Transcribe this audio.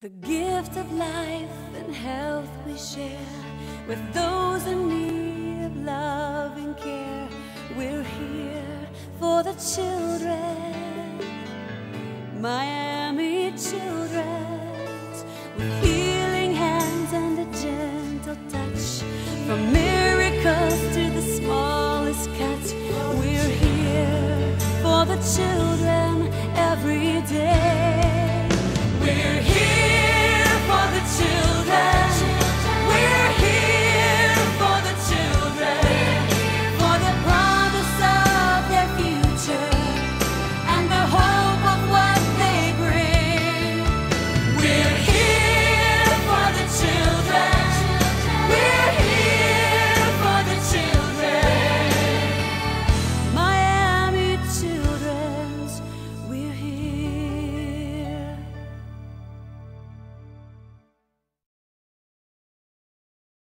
The gift of life and health we share with those in need of love and care. We're here for the children, Miami children.